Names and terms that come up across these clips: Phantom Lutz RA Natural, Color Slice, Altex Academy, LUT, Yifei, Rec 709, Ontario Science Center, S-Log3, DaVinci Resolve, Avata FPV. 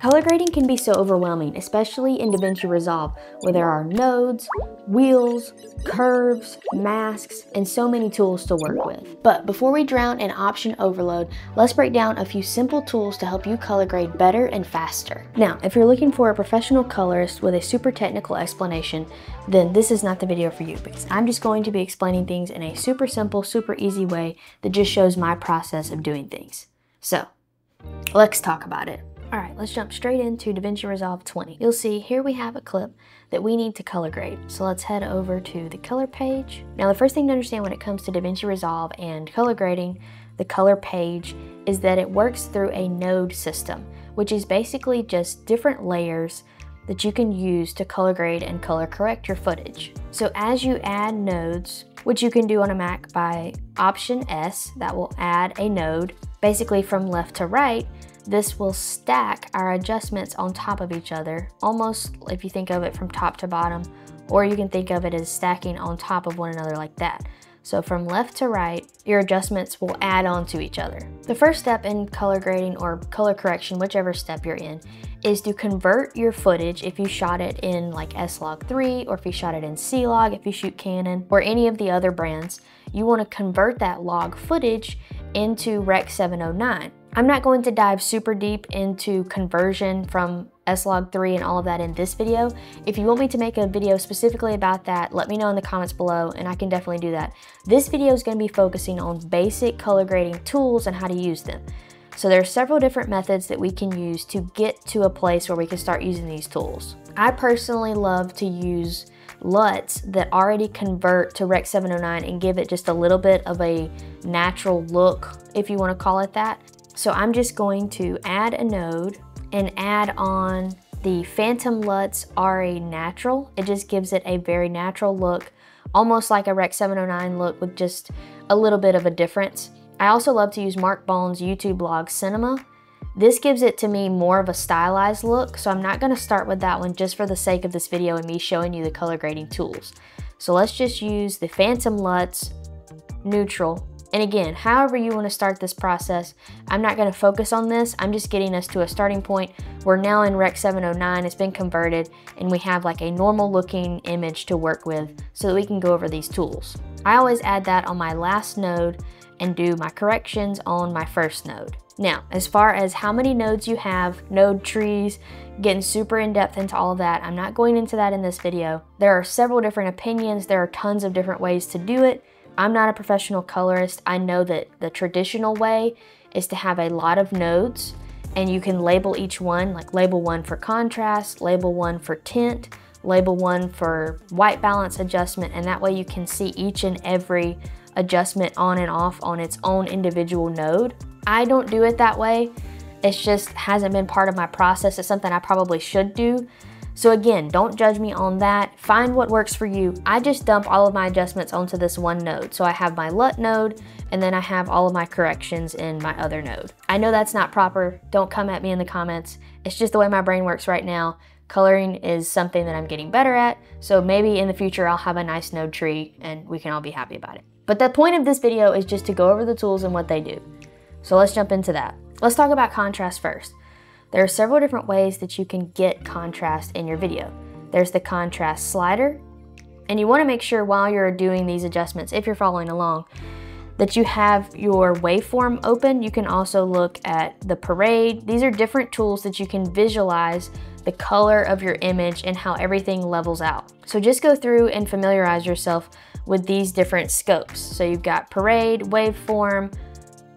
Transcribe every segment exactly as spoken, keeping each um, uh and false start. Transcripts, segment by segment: Color grading can be so overwhelming, especially in DaVinci Resolve, where there are nodes, wheels, curves, masks, and so many tools to work with. But before we drown in option overload, let's break down a few simple tools to help you color grade better and faster. Now, if you're looking for a professional colorist with a super technical explanation, then this is not the video for you, because I'm just going to be explaining things in a super simple, super easy way that just shows my process of doing things. So, let's talk about it. All right, let's jump straight into DaVinci Resolve twenty. You'll see here we have a clip that we need to color grade. So let's head over to the color page. Now, the first thing to understand when it comes to DaVinci Resolve and color grading, the color page, is that it works through a node system, which is basically just different layers that you can use to color grade and color correct your footage. So as you add nodes, which you can do on a Mac by Option S, that will add a node. Basically from left to right, this will stack our adjustments on top of each other, almost if you think of it from top to bottom, or you can think of it as stacking on top of one another like that. So from left to right, your adjustments will add on to each other. The first step in color grading or color correction, whichever step you're in, is to convert your footage if you shot it in like S log three, or if you shot it in C log, if you shoot Canon, or any of the other brands. You want to convert that log footage into Rec seven oh nine. I'm not going to dive super deep into conversion from S log three and all of that in this video. If you want me to make a video specifically about that, let me know in the comments below and I can definitely do that. This video is going to be focusing on basic color grading tools and how to use them. So there are several different methods that we can use to get to a place where we can start using these tools. I personally love to use LUTs that already convert to Rec seven oh nine and give it just a little bit of a natural look, if you want to call it that. So I'm just going to add a node and add on the Phantom Lutz R A Natural. It just gives it a very natural look, almost like a Rec seven oh nine look with just a little bit of a difference. I also love to use Mark Bone's YouTube blog Cinema. This gives it to me more of a stylized look, so I'm not going to start with that one just for the sake of this video and me showing you the color grading tools. So let's just use the Phantom Lutz Neutral. And again, however you want to start this process, I'm not going to focus on this. I'm just getting us to a starting point. We're now in Rec seven oh nine, it's been converted, and we have like a normal looking image to work with so that we can go over these tools. I always add that on my last node and do my corrections on my first node. Now, as far as how many nodes you have, node trees, getting super in depth into all of that, I'm not going into that in this video. There are several different opinions. There are tons of different ways to do it. I'm not a professional colorist. I know that the traditional way is to have a lot of nodes and you can label each one, like label one for contrast, label one for tint, label one for white balance adjustment, and that way you can see each and every adjustment on and off on its own individual node. I don't do it that way. It just hasn't been part of my process. It's something I probably should do. So again, don't judge me on that. Find what works for you. I just dump all of my adjustments onto this one node. So I have my LUT node, and then I have all of my corrections in my other node. I know that's not proper. Don't come at me in the comments. It's just the way my brain works right now. Coloring is something that I'm getting better at, so maybe in the future I'll have a nice node tree and we can all be happy about it. But the point of this video is just to go over the tools and what they do. So let's jump into that. Let's talk about contrast first. There are several different ways that you can get contrast in your video. There's the contrast slider, and you want to make sure while you're doing these adjustments, if you're following along, that you have your waveform open. You can also look at the parade. These are different tools that you can visualize the color of your image and how everything levels out. So just go through and familiarize yourself with these different scopes. So you've got parade, waveform,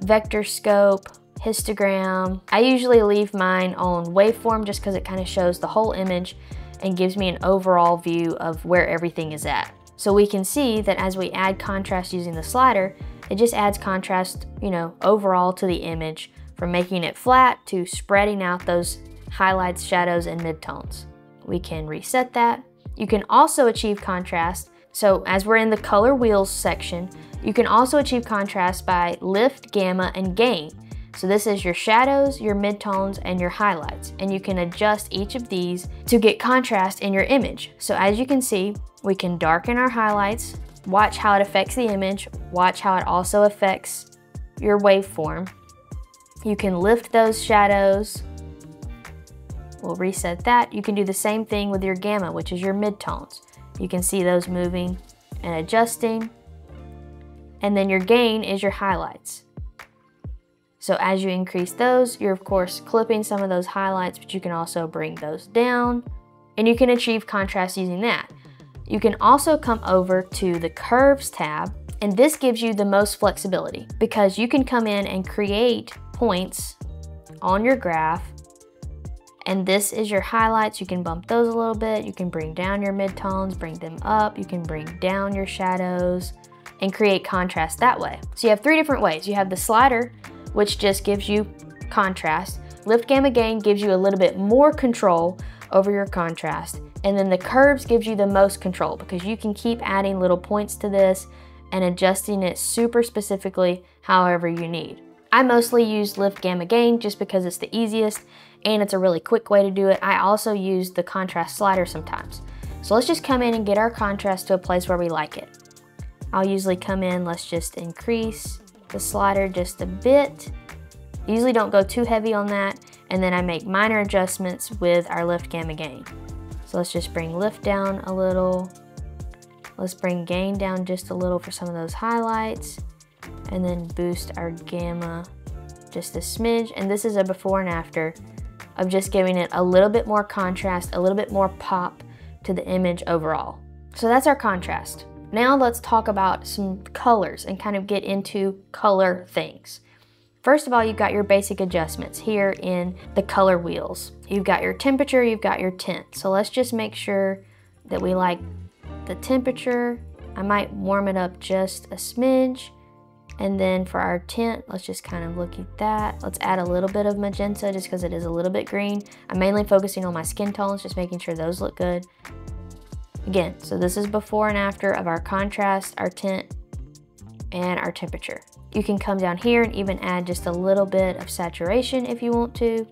vector scope, histogram. I usually leave mine on waveform just because it kind of shows the whole image and gives me an overall view of where everything is at. So we can see that as we add contrast using the slider, it just adds contrast, you know, overall to the image, from making it flat to spreading out those highlights, shadows, and midtones. We can reset that. You can also achieve contrast. So as we're in the color wheels section, you can also achieve contrast by lift, gamma, and gain. So this is your shadows, your midtones, and your highlights. And you can adjust each of these to get contrast in your image. So as you can see, we can darken our highlights, watch how it affects the image, watch how it also affects your waveform. You can lift those shadows, We'll reset that. You can do the same thing with your gamma, which is your midtones. You can see those moving and adjusting. And then your gain is your highlights. So as you increase those, you're of course clipping some of those highlights, but you can also bring those down, and you can achieve contrast using that. You can also come over to the Curves tab, and this gives you the most flexibility because you can come in and create points on your graph, and this is your highlights. You can bump those a little bit. You can bring down your midtones, bring them up. You can bring down your shadows and create contrast that way. So you have three different ways. You have the slider, which just gives you contrast. Lift Gamma Gain gives you a little bit more control over your contrast. And then the Curves gives you the most control because you can keep adding little points to this and adjusting it super specifically however you need. I mostly use Lift Gamma Gain just because it's the easiest and it's a really quick way to do it. I also use the contrast slider sometimes. So let's just come in and get our contrast to a place where we like it. I'll usually come in, let's just increase the slider just a bit. Usually don't go too heavy on that, and then I make minor adjustments with our Lift Gamma Gain. So let's just bring lift down a little. Let's bring gain down just a little for some of those highlights, and then boost our gamma just a smidge. And this is a before and after of just giving it a little bit more contrast, a little bit more pop to the image overall. So that's our contrast. Now let's talk about some colors and kind of get into color things. First of all, you've got your basic adjustments here in the color wheels. You've got your temperature, you've got your tint. So let's just make sure that we like the temperature. I might warm it up just a smidge. And then for our tint, let's just kind of look at that. Let's add a little bit of magenta just because it is a little bit green. I'm mainly focusing on my skin tones, just making sure those look good. Again, so this is before and after of our contrast, our tint, and our temperature. You can come down here and even add just a little bit of saturation if you want to.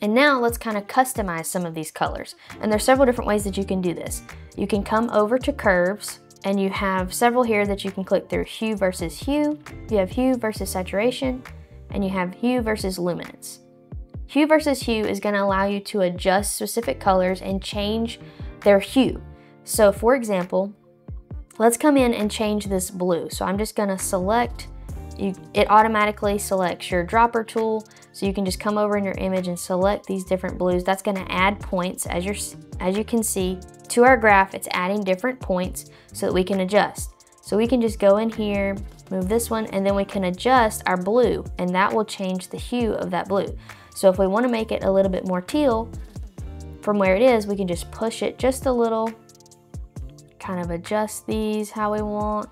And now let's kind of customize some of these colors. And there's several different ways that you can do this. You can come over to curves, and you have several here that you can click through: hue versus hue, you have hue versus saturation, and you have hue versus luminance. Hue versus hue is gonna allow you to adjust specific colors and change their hue. So for example, let's come in and change this blue. So I'm just gonna select, you, it automatically selects your dropper tool. So you can just come over in your image and select these different blues. That's gonna add points, as, you're, as you can see, to our graph. It's adding different points so that we can adjust. So we can just go in here, move this one, and then we can adjust our blue, and that will change the hue of that blue. So if we wanna make it a little bit more teal, from where it is, we can just push it just a little, kind of adjust these how we want,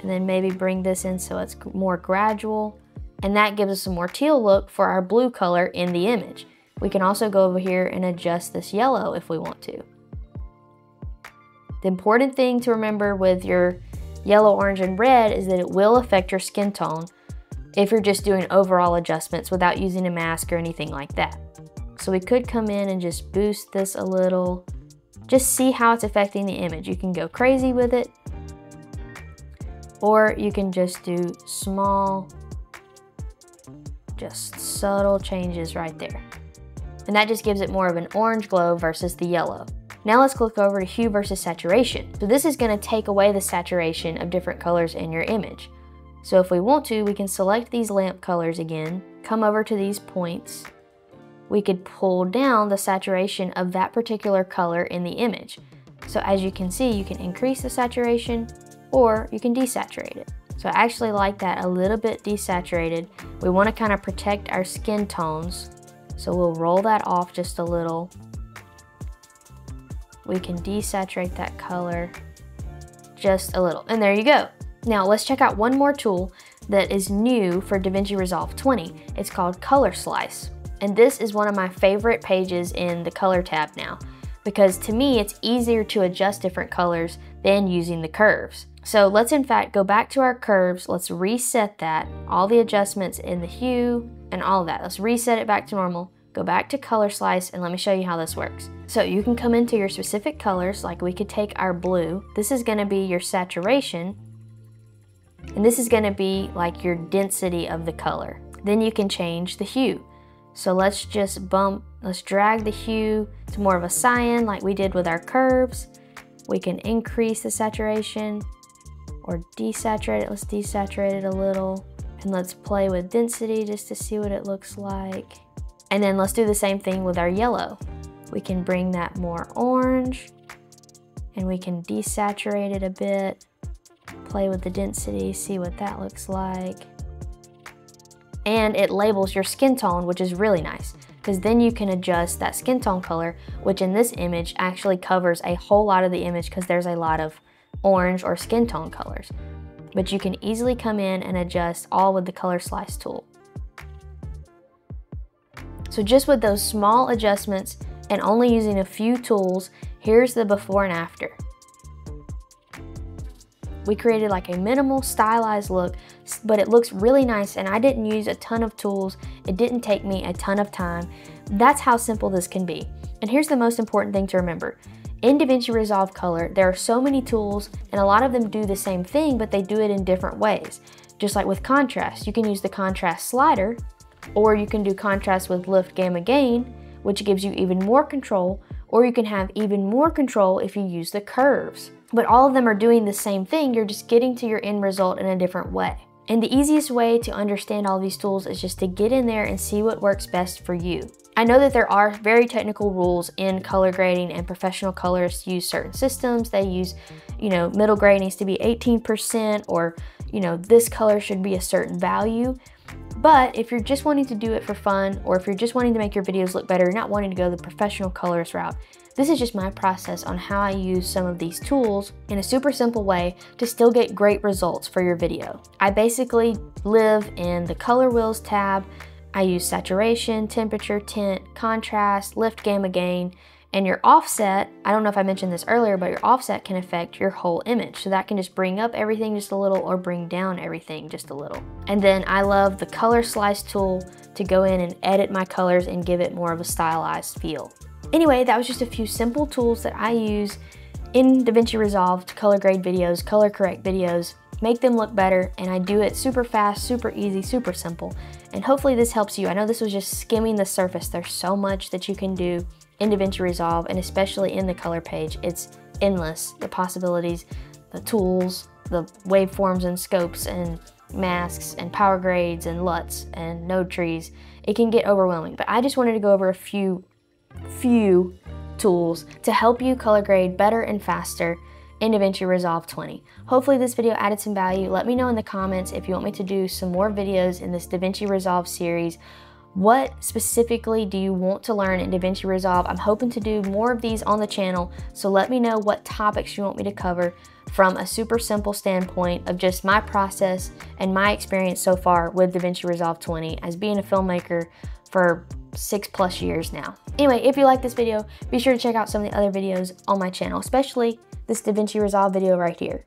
and then maybe bring this in so it's more gradual, and that gives us a more teal look for our blue color in the image. We can also go over here and adjust this yellow if we want to. The important thing to remember with your yellow, orange, and red is that it will affect your skin tone if you're just doing overall adjustments without using a mask or anything like that. So we could come in and just boost this a little, just see how it's affecting the image. You can go crazy with it, or you can just do small, just subtle changes right there. And that just gives it more of an orange glow versus the yellow. Now let's click over to hue versus saturation. So this is gonna take away the saturation of different colors in your image. So if we want to, we can select these lamp colors again, come over to these points, we could pull down the saturation of that particular color in the image. So as you can see, you can increase the saturation or you can desaturate it. So I actually like that a little bit desaturated. We wanna kind of protect our skin tones. So we'll roll that off just a little. We can desaturate that color just a little. And there you go. Now let's check out one more tool that is new for DaVinci Resolve twenty. It's called Color Slice. And this is one of my favorite pages in the color tab now, because to me, it's easier to adjust different colors than using the curves. So let's in fact go back to our curves. Let's reset that, all the adjustments in the hue and all that. Let's reset it back to normal, go back to Color Slice, and let me show you how this works. So you can come into your specific colors, like we could take our blue. This is gonna be your saturation, and this is gonna be like your density of the color. Then you can change the hue. So let's just bump, let's drag the hue to more of a cyan like we did with our curves. We can increase the saturation or desaturate it. Let's desaturate it a little. And let's play with density just to see what it looks like. And then let's do the same thing with our yellow. We can bring that more orange and we can desaturate it a bit, play with the density, see what that looks like. And it labels your skin tone, which is really nice because then you can adjust that skin tone color, which in this image actually covers a whole lot of the image because there's a lot of orange or skin tone colors. But you can easily come in and adjust all with the Color Slice tool. So just with those small adjustments and only using a few tools, here's the before and after. We created like a minimal stylized look, but it looks really nice and I didn't use a ton of tools. It didn't take me a ton of time. That's how simple this can be. And here's the most important thing to remember. In DaVinci Resolve Color, there are so many tools and a lot of them do the same thing, but they do it in different ways. Just like with contrast, you can use the contrast slider or you can do contrast with lift, gamma, gain, which gives you even more control, or you can have even more control if you use the curves. But all of them are doing the same thing. You're just getting to your end result in a different way. And the easiest way to understand all these tools is just to get in there and see what works best for you. I know that there are very technical rules in color grading and professional colorists use certain systems. They use, you know, middle grade needs to be eighteen percent or, you know, this color should be a certain value. But if you're just wanting to do it for fun, or if you're just wanting to make your videos look better, you're not wanting to go the professional colorist route, this is just my process on how I use some of these tools in a super simple way to still get great results for your video. I basically live in the color wheels tab. I use saturation, temperature, tint, contrast, lift, gamma, gain, and your offset. I don't know if I mentioned this earlier, but your offset can affect your whole image. So that can just bring up everything just a little or bring down everything just a little. And then I love the Color Slice tool to go in and edit my colors and give it more of a stylized feel. Anyway, that was just a few simple tools that I use in DaVinci Resolve to color grade videos, color correct videos, make them look better, and I do it super fast, super easy, super simple. And hopefully this helps you. I know this was just skimming the surface. There's so much that you can do in DaVinci Resolve, and especially in the color page. It's endless, the possibilities, the tools, the waveforms and scopes and masks and power grades and LUTs and node trees. It can get overwhelming, but I just wanted to go over a few few tools to help you color grade better and faster in DaVinci Resolve twenty. Hopefully this video added some value. Let me know in the comments if you want me to do some more videos in this DaVinci Resolve series. What specifically do you want to learn in DaVinci Resolve? I'm hoping to do more of these on the channel, so let me know what topics you want me to cover from a super simple standpoint of just my process and my experience so far with DaVinci Resolve twenty as being a filmmaker for six plus years now. Anyway, if you like this video, be sure to check out some of the other videos on my channel, especially this DaVinci Resolve video right here.